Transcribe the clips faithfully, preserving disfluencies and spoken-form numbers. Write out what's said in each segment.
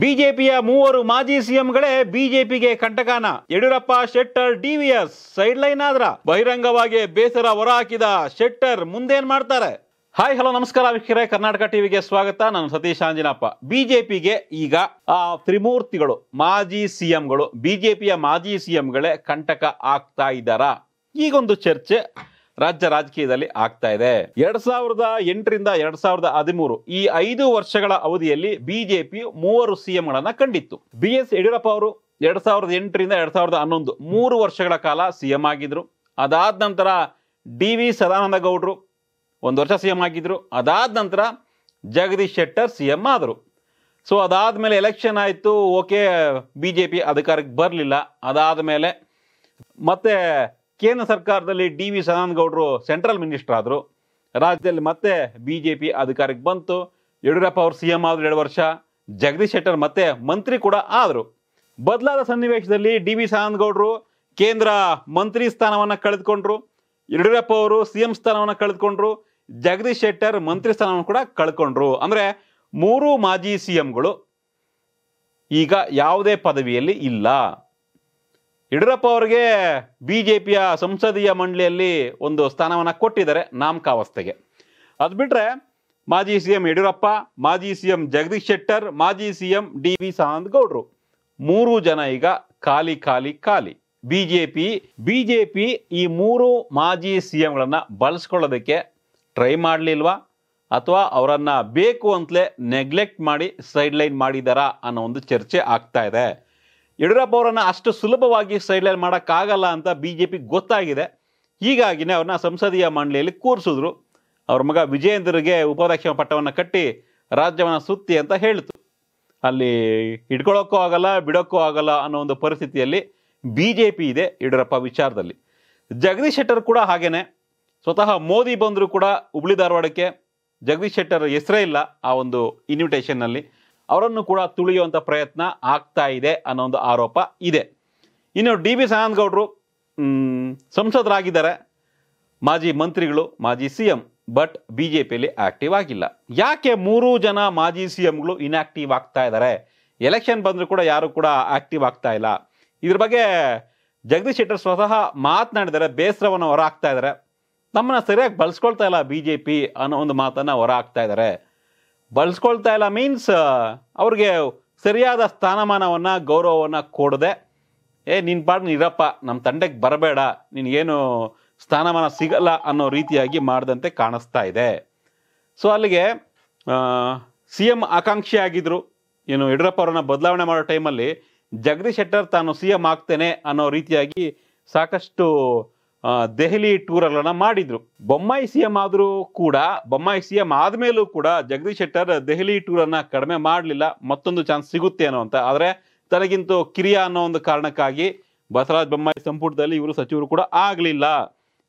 BJP ಮೂವರು ಮಾಜಿ ಸಿಎಂಗಳೇ ಬಿಜೆಪಿಗೆ ಕಂಟಕಾನ Yediyurappa Shettar DVS side line ಆದ್ರ ಬಹಿರಂಗವಾಗಿ ಬೇಸರ ಹೊರಹಾಕಿದ ಶೆಟ್ಟರ್ ಮುಂದೇನ್ ಮಾಡ್ತಾರೆ? हाय हेलो नमस्कार वीक्षकरे कर्नाटक टीवी के स्वागत। नानु सतीशांजिनप्पा। बीजेपी के ಈಗ ತ್ರಿಮೂರ್ತಿಗಳು ಮಾಜಿ ಸಿಎಂಗಳು ಬಿಜೆಪಿಯ ಮಾಜಿ ಸಿಎಂಗಳೇ ಕಂಟಕ ಆಗ್ತಾ ಇದ್ದಾರಾ? ಈಗೊಂದು ಚರ್ಚೆ ರಾಜ್ಯ ರಾಜಕೀಯದಲ್ಲಿ ಆಗ್ತಾ ಇದೆ। ಎರಡು ಸಾವಿರದ ಎಂಟು ರಿಂದ ಎರಡು ಸಾವಿರದ ಹದಿಮೂರು ಈ ಐದು ವರ್ಷಗಳ ಅವಧಿಯಲ್ಲಿ ಬಿಜೆಪಿ ಮೂವರು ಸಿಎಂಗಳನ್ನು ಕಂಡಿತ್ತು। ಬಿಎಸ್ ಯಡಿಯೂರಪ್ಪ ಅವರು ಎರಡು ಸಾವಿರದ ಎಂಟು ರಿಂದ ಎರಡು ಸಾವಿರದ ಹನ್ನೊಂದು ಮೂರು ವರ್ಷಗಳ ಕಾಲ ಸಿಎಂ ಆಗಿದ್ರು। ಅದಾದ ನಂತರ ಡಿವಿ ಸದಾನಂದ ಗೌಡ್ರು ಒಂದು ವರ್ಷ ಸಿಎಂ ಆಗಿದ್ರು। ಅದಾದ ನಂತರ ಜಗದೀಶ್ ಶೆಟ್ಟರ್ ಸಿಎಂ ಆದರು। ಸೋ ಅದಾದ ಮೇಲೆ ಎಲೆಕ್ಷನ್ ಆಯಿತು, ಓಕೆ, ಬಿಜೆಪಿ ಅಧಿಕಾರಕ್ಕೆ ಬರಲಿಲ್ಲ। ಅದಾದ ಮೇಲೆ ಮತ್ತೆ ಕೇಂದ್ರ ಸರ್ಕಾರದಲ್ಲಿ ಡಿವಿ ಸದಾನಂದ ಗೌಡ್ರು ಸೆಂಟ್ರಲ್ ಮಿನಿಸ್ಟರ್ ಆದರು। ರಾಜ್ಯದಲ್ಲಿ ಮತ್ತೆ ಬಿಜೆಪಿ ಅಧಿಕಾರಕ್ಕೆ ಬಂತು। ಯಡಿಯೂರಪ್ಪ ಅವರು ಸಿಎಂ ಆದರು ಎರಡು ವರ್ಷ, ಜಗದೀಶ್ ಶೆಟ್ಟರ್ ಮತ್ತೆ ಮಂತ್ರಿ ಕೂಡ ಆದರು। ಬದಲಾದ ಸನ್ನಿವೇಶದಲ್ಲಿ ಡಿವಿ ಸದಾನಂದ ಗೌಡ್ರು ಕೇಂದ್ರ ಮಂತ್ರಿ ಸ್ಥಾನವನ್ನು ಕಳೆದುಕೊಂಡ್ರು, ಯಡಿಯೂರಪ್ಪ ಅವರು ಸಿಎಂ ಸ್ಥಾನವನ್ನು ಕಳೆದುಕೊಂಡ್ರು, ಜಗದೀಶ್ ಶೆಟ್ಟರ್ ಮಂತ್ರಿ ಸ್ಥಾನವನ್ನು ಕೂಡ ಕಳ್ಕೊಂಡ್ರು। ಅಂದರೆ ಮೂರು ಮಾಜಿ ಸಿಎಂಗಳು ಈಗ ಯಾವುದೇ ಪದವಿಯಲ್ಲಿ ಇಲ್ಲ। ಯಡಿಯೂರಪ್ಪ ಅವರಿಗೆ ಬಿಜೆಪಿಯ ಸಂಸದೀಯ ಮಂಡಳಿಯಲ್ಲಿ ಒಂದು ಸ್ಥಾನವನ್ನು ಕೊಟ್ಟಿದ್ದಾರೆ ನಾಮಕಾವಸ್ಥೆಗೆ। ಅದು ಬಿಟ್ಟರೆ ಮಾಜಿ ಸಿಎಂ ಯಡಿಯೂರಪ್ಪ, ಮಾಜಿ ಸಿಎಂ ಜಗದೀಶ್ ಶೆಟ್ಟರ್, ಮಾಜಿ ಸಿಎಂ ಡಿ ವಿ ಸದಾನಂದ ಗೌಡ್ರು ಮೂರು ಜನ ಈಗ ಖಾಲಿ ಖಾಲಿ ಖಾಲಿ। ಬಿಜೆಪಿ ಬಿಜೆಪಿ ಈ ಮೂರು ಮಾಜಿ ಸಿಎಂಗಳನ್ನು ಬಳಸ್ಕೊಳ್ಳೋದಕ್ಕೆ ಟ್ರೈ ಮಾಡಲಿಲ್ವಾ ಅಥವಾ ಅವರನ್ನು ಬೇಕು ಅಂತಲೇ ನೆಗ್ಲೆಕ್ಟ್ ಮಾಡಿ ಸೈಡ್ಲೈನ್ ಮಾಡಿದಾರಾ ಅನ್ನೋ ಒಂದು ಚರ್ಚೆ ಆಗ್ತಾ ಇದೆ। ಯಡಿಯೂರಪ್ಪ ಅವರನ್ನು ಅಷ್ಟು ಸುಲಭವಾಗಿ ಸೈಡ್ಲೈನ್ ಮಾಡೋಕ್ಕಾಗಲ್ಲ ಅಂತ ಬಿ ಜೆ ಪಿ ಗೊತ್ತಾಗಿದೆ, ಹೀಗಾಗಿನೇ ಅವ್ರನ್ನ ಸಂಸದೀಯ ಮಂಡಳಿಯಲ್ಲಿ ಕೂರಿಸಿದ್ರು। ಅವ್ರ ಮಗ ವಿಜಯೇಂದ್ರಗೆ ಉಪಾಧ್ಯಕ್ಷ ಪಟ್ಟವನ್ನು ಕಟ್ಟಿ ರಾಜ್ಯವನ್ನು ಸುತ್ತಿ ಅಂತ ಹೇಳಿತು। ಅಲ್ಲಿ ಹಿಡ್ಕೊಳ್ಳೋಕ್ಕೂ ಆಗಲ್ಲ, ಬಿಡೋಕ್ಕೂ ಆಗಲ್ಲ ಅನ್ನೋ ಒಂದು ಪರಿಸ್ಥಿತಿಯಲ್ಲಿ ಬಿ ಜೆ ಪಿ ಇದೆ ಯಡಿಯೂರಪ್ಪ ವಿಚಾರದಲ್ಲಿ। ಜಗದೀಶ್ ಶೆಟ್ಟರ್ ಕೂಡ ಹಾಗೇನೆ, ಸ್ವತಃ ಮೋದಿ ಬಂದರೂ ಕೂಡ ಹುಬ್ಳಿ ಧಾರವಾಡಕ್ಕೆ ಜಗದೀಶ್ ಶೆಟ್ಟರ್ ಹೆಸರೇ ಇಲ್ಲ ಆ ಒಂದು ಇನ್ವಿಟೇಷನ್ನಲ್ಲಿ। ಅವರನ್ನು ಕೂಡ ತುಳಿಯುವಂಥ ಪ್ರಯತ್ನ ಆಗ್ತಾ ಇದೆ ಅನ್ನೋ ಒಂದು ಆರೋಪ ಇದೆ। ಇನ್ನು ಡಿ ವಿ ಸದಾನಂದ ಗೌಡರು ಸಂಸದರಾಗಿದ್ದಾರೆ, ಮಾಜಿ ಮಂತ್ರಿಗಳು, ಮಾಜಿ C M, but B J ಪಿಯಲ್ಲಿ ಆ್ಯಕ್ಟಿವ್ ಆಗಿಲ್ಲ। ಯಾಕೆ ಮೂರು ಜನ ಮಾಜಿ ಸಿ ಎಂಗಳು ಇನ್ಆ್ಯಕ್ಟಿವ್ ಆಗ್ತಾ ಇದ್ದಾರೆ? ಎಲೆಕ್ಷನ್ ಬಂದರೂ ಕೂಡ ಯಾರೂ ಕೂಡ ಆ್ಯಕ್ಟಿವ್ ಆಗ್ತಾ ಇಲ್ಲ। ಇದ್ರ ಬಗ್ಗೆ ಜಗದೀಶ್ ಶೆಟ್ಟರ್ ಸ್ವತಃ ಮಾತನಾಡಿದರೆ ಬೇಸರವನ್ನು ಹೊರ ಹಾಕ್ತಾ ಇದ್ದಾರೆ। ನಮ್ಮನ್ನು ಸರಿಯಾಗಿ ಬಳಸ್ಕೊಳ್ತಾ ಇಲ್ಲ ಬಿ ಜೆ ಪಿ ಅನ್ನೋ ಒಂದು ಮಾತನ್ನು ಹೊರ ಹಾಕ್ತಾ ಇದ್ದಾರೆ। ಬಳಸ್ಕೊಳ್ತಾ ಇಲ್ಲ ಮೀನ್ಸ್ ಅವ್ರಿಗೆ ಸರಿಯಾದ ಸ್ಥಾನಮಾನವನ್ನು, ಗೌರವವನ್ನು ಕೊಡದೆ, ಏ ನಿನ್ನ ಪಾಡು ನೀರಪ್ಪ, ನಮ್ಮ ತಂಡಕ್ಕೆ ಬರಬೇಡ, ನಿನಗೇನು ಸ್ಥಾನಮಾನ ಸಿಗಲ್ಲ ಅನ್ನೋ ರೀತಿಯಾಗಿ ಮಾಡಿದಂತೆ ಕಾಣಿಸ್ತಾ ಇದೆ। ಸೊ ಅಲ್ಲಿಗೆ ಸಿ ಎಂ ಆಕಾಂಕ್ಷಿ ಆಗಿದ್ದರು ಏನು ಯಡಿಯೂರಪ್ಪ ಅವರನ್ನು ಬದಲಾವಣೆ ಮಾಡೋ ಟೈಮಲ್ಲಿ ಜಗದೀಶ್ ಶೆಟ್ಟರ್ ತಾನು ಸಿ ಎಂ ಆಗ್ತೇನೆ ಅನ್ನೋ ರೀತಿಯಾಗಿ ಸಾಕಷ್ಟು ದೆಹಲಿ ಟೂರ್ಗಳನ್ನು ಮಾಡಿದ್ರು। ಬೊಮ್ಮಾಯಿ ಸಿ ಎಂ ಆದರೂ ಕೂಡ, ಬೊಮ್ಮಾಯಿ ಸಿ ಎಂ ಆದಮೇಲೂ ಕೂಡ ಜಗದೀಶ್ ಶೆಟ್ಟರ್ ದೆಹಲಿ ಟೂರನ್ನು ಕಡಿಮೆ ಮಾಡಲಿಲ್ಲ, ಮತ್ತೊಂದು ಚಾನ್ಸ್ ಸಿಗುತ್ತೆ ಅನ್ನೋ ಅಂತ। ಆದರೆ ತನಗಿಂತೂ ಕಿರಿಯ ಅನ್ನೋ ಒಂದು ಕಾರಣಕ್ಕಾಗಿ ಬಸವರಾಜ ಬೊಮ್ಮಾಯಿ ಸಂಪುಟದಲ್ಲಿ ಇವರು ಸಚಿವರು ಕೂಡ ಆಗಲಿಲ್ಲ।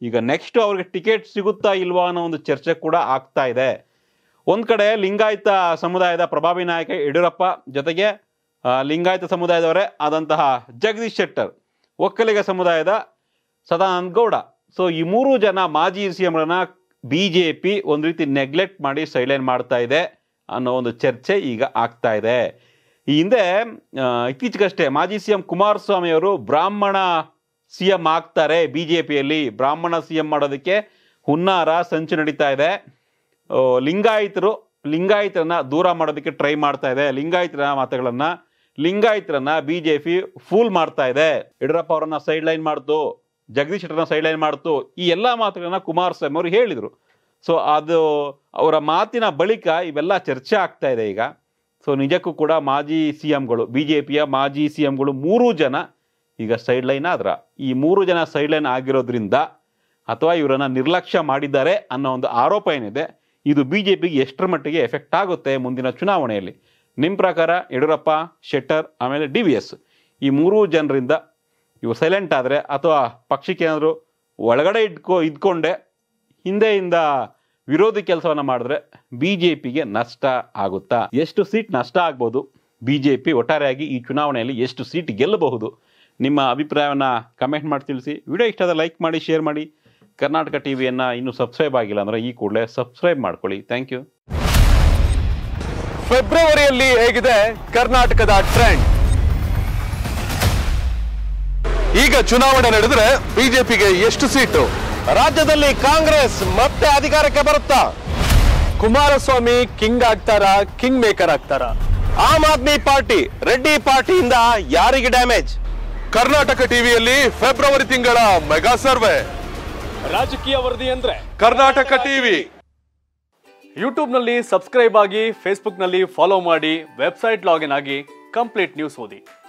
ಈಗ ನೆಕ್ಸ್ಟ್ ಅವ್ರಿಗೆ ಟಿಕೆಟ್ ಸಿಗುತ್ತಾ ಇಲ್ವಾ ಅನ್ನೋ ಒಂದು ಚರ್ಚೆ ಕೂಡ ಆಗ್ತಾ ಇದೆ। ಒಂದು ಕಡೆ ಲಿಂಗಾಯತ ಸಮುದಾಯದ ಪ್ರಭಾವಿ ನಾಯಕ ಯಡಿಯೂರಪ್ಪ ಜೊತೆಗೆ ಲಿಂಗಾಯತ ಸಮುದಾಯದವರೇ ಆದಂತಹ ಜಗದೀಶ್ ಶೆಟ್ಟರ್, ಒಕ್ಕಲಿಗ ಸಮುದಾಯದ ಸದಾನಂದ ಗೌಡ, ಸೊ ಈ ಮೂರು ಜನ ಮಾಜಿ ಸಿ ಎಂಗಳನ್ನ ಬಿ ಜೆ ಪಿ ಒಂದು ರೀತಿ ನೆಗ್ಲೆಕ್ಟ್ ಮಾಡಿ ಸೈಡ್ಲೈನ್ ಮಾಡ್ತಾ ಇದೆ ಅನ್ನೋ ಒಂದು ಚರ್ಚೆ ಈಗ ಆಗ್ತಾ ಇದೆ। ಈ ಹಿಂದೆ ಇತ್ತೀಚೆಗಷ್ಟೇ ಮಾಜಿ ಸಿ ಎಂ ಕುಮಾರ್ ಸ್ವಾಮಿ ಅವರು ಬ್ರಾಹ್ಮಣ ಸಿ ಎಂ ಆಗ್ತಾರೆ, ಬಿ ಜೆ ಪಿಯಲ್ಲಿ ಬ್ರಾಹ್ಮಣ ಸಿ ಎಂ ಮಾಡೋದಕ್ಕೆ ಹುನ್ನಾರ ಸಂಚು ನಡೀತಾ ಇದೆ। ಲಿಂಗಾಯತರು ಲಿಂಗಾಯತರನ್ನ ದೂರ ಮಾಡೋದಕ್ಕೆ ಟ್ರೈ ಮಾಡ್ತಾ ಇದೆ, ಲಿಂಗಾಯತರ ಮಾತುಗಳನ್ನು, ಲಿಂಗಾಯತರನ್ನ ಬಿ ಜೆ ಪಿ ಫೂಲ್ ಮಾಡ್ತಾ ಇದೆ, ಯಡಿಯೂರಪ್ಪ ಅವರನ್ನ ಸೈಡ್ಲೈನ್ ಮಾಡ್ತು, ಜಗದೀಶ್ ಶೆಟ್ಟರ್ನ ಸೈಡ್ಲೈನ್ ಮಾಡ್ತು, ಈ ಎಲ್ಲ ಮಾತುಗಳನ್ನ ಕುಮಾರಸ್ವಾಮಿ ಅವರು ಹೇಳಿದರು। ಸೊ ಅದು ಅವರ ಮಾತಿನ ಬಳಿಕ ಇವೆಲ್ಲ ಚರ್ಚೆ ಆಗ್ತಾ ಇದೆ ಈಗ। ಸೊ ನಿಜಕ್ಕೂ ಕೂಡ ಮಾಜಿ ಸಿ ಎಂಗಳು, ಬಿ ಜೆ ಪಿಯ ಮಾಜಿ ಸಿ ಎಂಗಳು ಮೂರು ಜನ ಈಗ ಸೈಡ್ಲೈನ್ ಆದ್ರ, ಈ ಮೂರು ಜನ ಸೈಡ್ಲೈನ್ ಆಗಿರೋದ್ರಿಂದ ಅಥವಾ ಇವರನ್ನು ನಿರ್ಲಕ್ಷ್ಯ ಮಾಡಿದ್ದಾರೆ ಅನ್ನೋ ಒಂದು ಆರೋಪ ಏನಿದೆ, ಇದು ಬಿ ಜೆ ಪಿಗೆ ಎಷ್ಟರ ಮಟ್ಟಿಗೆ ಎಫೆಕ್ಟ್ ಆಗುತ್ತೆ ಮುಂದಿನ ಚುನಾವಣೆಯಲ್ಲಿ? ನಿಮ್ಮ ಪ್ರಕಾರ ಯಡಿಯೂರಪ್ಪ, ಶೆಟ್ಟರ್, ಆಮೇಲೆ ಡಿ ವಿ ಎಸ್, ಈ ಮೂರೂ ಜನರಿಂದ ಇವು ಸೈಲೆಂಟ್ ಆದರೆ ಅಥವಾ ಪಕ್ಷಕ್ಕೆ ಏನಾದರೂ ಒಳಗಡೆ ಇಟ್ಕೊ ಇದ್ಕೊಂಡೆ ಹಿಂದೆಯಿಂದ ವಿರೋಧಿ ಕೆಲಸವನ್ನು ಮಾಡಿದ್ರೆ ಬಿ ಜೆ ಪಿಗೆ ನಷ್ಟ ಆಗುತ್ತಾ? ಎಷ್ಟು ಸೀಟ್ ನಷ್ಟ ಆಗ್ಬೋದು? ಬಿ ಜೆ ಪಿ ಒಟ್ಟಾರೆಯಾಗಿ ಈ ಚುನಾವಣೆಯಲ್ಲಿ ಎಷ್ಟು ಸೀಟ್ ಗೆಲ್ಲಬಹುದು? ನಿಮ್ಮ ಅಭಿಪ್ರಾಯವನ್ನು ಕಮೆಂಟ್ ಮಾಡಿ ತಿಳಿಸಿ। ವಿಡಿಯೋ ಇಷ್ಟ ಆದರೆ ಲೈಕ್ ಮಾಡಿ, ಶೇರ್ ಮಾಡಿ। ಕರ್ನಾಟಕ ಟಿವಿಯನ್ನು ಇನ್ನೂ ಸಬ್ಸ್ಕ್ರೈಬ್ ಆಗಿಲ್ಲ ಅಂದರೆ ಈ ಕೂಡಲೇ ಸಬ್ಸ್ಕ್ರೈಬ್ ಮಾಡ್ಕೊಳ್ಳಿ। Thank you. ಫೆಬ್ರವರಿಯಲ್ಲಿ ಹೇಗಿದೆ ಕರ್ನಾಟಕದ ಟ್ರೆಂಡ್? ಈಗ ಚುನಾವಣೆ ನಡೆದರೆ ಬಿಜೆಪಿಗೆ ಎಷ್ಟು ಸೀಟು? ರಾಜ್ಯದಲ್ಲಿ ಕಾಂಗ್ರೆಸ್ ಮತ್ತೆ ಅಧಿಕಾರಕ್ಕೆ ಬರುತ್ತಾ? ಕುಮಾರ ಸ್ವಾಮಿ ಕಿಂಗ್ ಆಗ್ತಾರಾ, ಕಿಂಗ್ ಮೇಕರ್ ಆಗ್ತಾರಾ? ಆಮ್ ಆದ್ಮಿ ಪಾರ್ಟಿ, ರೆಡ್ಡಿ ಪಾರ್ಟಿಯಿಂದ ಯಾರಿಗೆ ಡ್ಯಾಮೇಜ್? कर्नाटक टीवी फेब्रवरी तिंगळ मेगा सर्वे राजकीय वरदी अंद्रे कर्नाटक टीवी यूट्यूब सब्सक्राइब आगे फेसबुक फॉलो वेबसाइट लॉगिन आगे कंप्लीट न्यूज़ ओदि।